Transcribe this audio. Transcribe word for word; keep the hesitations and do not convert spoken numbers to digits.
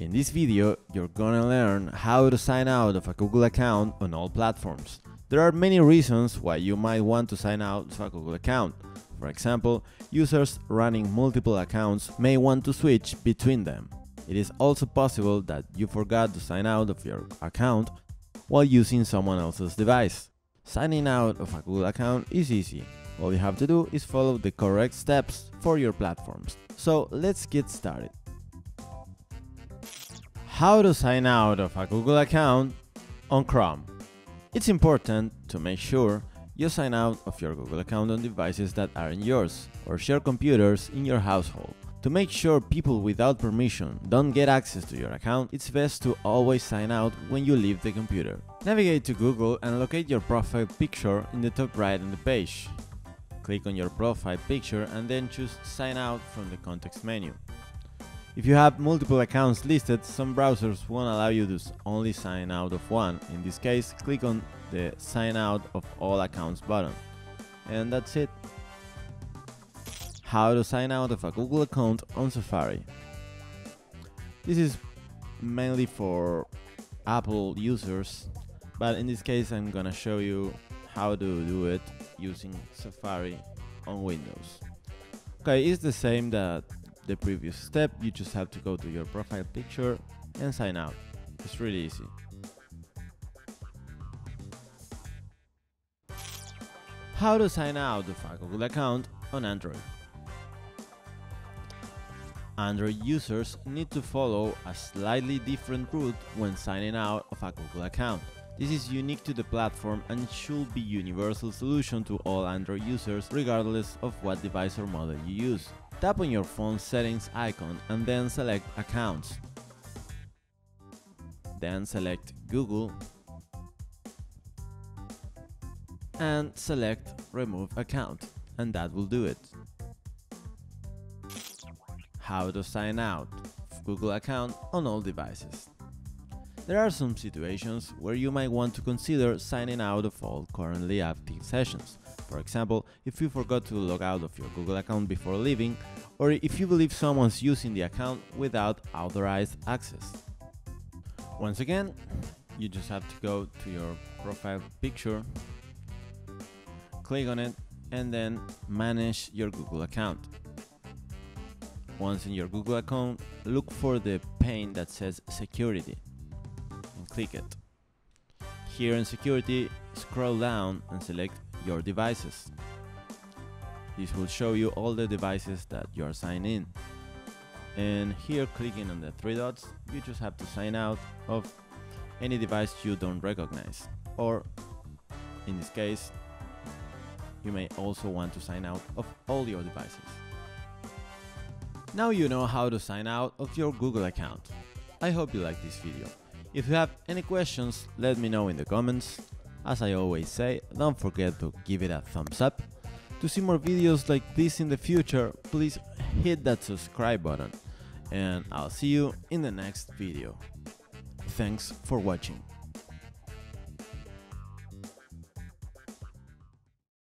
In this video, you're gonna learn how to sign out of a Google account on all platforms. There are many reasons why you might want to sign out of a Google account. For example, users running multiple accounts may want to switch between them. It is also possible that you forgot to sign out of your account while using someone else's device. Signing out of a Google account is easy. All you have to do is follow the correct steps for your platforms. So let's get started. How to sign out of a Google account on Chrome. It's important to make sure you sign out of your Google account on devices that aren't yours or share computers in your household. To make sure people without permission don't get access to your account, it's best to always sign out when you leave the computer. Navigate to Google and locate your profile picture in the top right on the page. Click on your profile picture and then choose Sign Out from the context menu. If you have multiple accounts listed, some browsers won't allow you to only sign out of one. In this case, click on the Sign Out of All Accounts button. And that's it. How to sign out of a Google account on Safari. This is mainly for Apple users, but in this case I'm gonna show you how to do it using Safari on Windows. Okay, it's the same that the previous step, you just have to go to your profile picture and sign out. It's really easy. How to sign out of a Google account on Android. Android users need to follow a slightly different route when signing out of a Google account. This is unique to the platform and should be a universal solution to all Android users regardless of what device or model you use. Tap on your phone settings icon and then select Accounts. Then select Google and select Remove Account, and that will do it. How to sign out of Google account on all devices. There are some situations where you might want to consider signing out of all currently active sessions. For example, if you forgot to log out of your Google account before leaving, or if you believe someone's using the account without authorized access. Once again, you just have to go to your profile picture, click on it, and then manage your Google account. Once in your Google account, look for the pane that says Security and click it. Here in Security, scroll down and select your devices. This will show you all the devices that you are signed in. And here, clicking on the three dots, you just have to sign out of any device you don't recognize. Or, in this case, you may also want to sign out of all your devices. Now you know how to sign out of your Google account. I hope you like this video. If you have any questions, let me know in the comments. As I always say, don't forget to give it a thumbs up. To see more videos like this in the future, please hit that subscribe button. And I'll see you in the next video. Thanks for watching.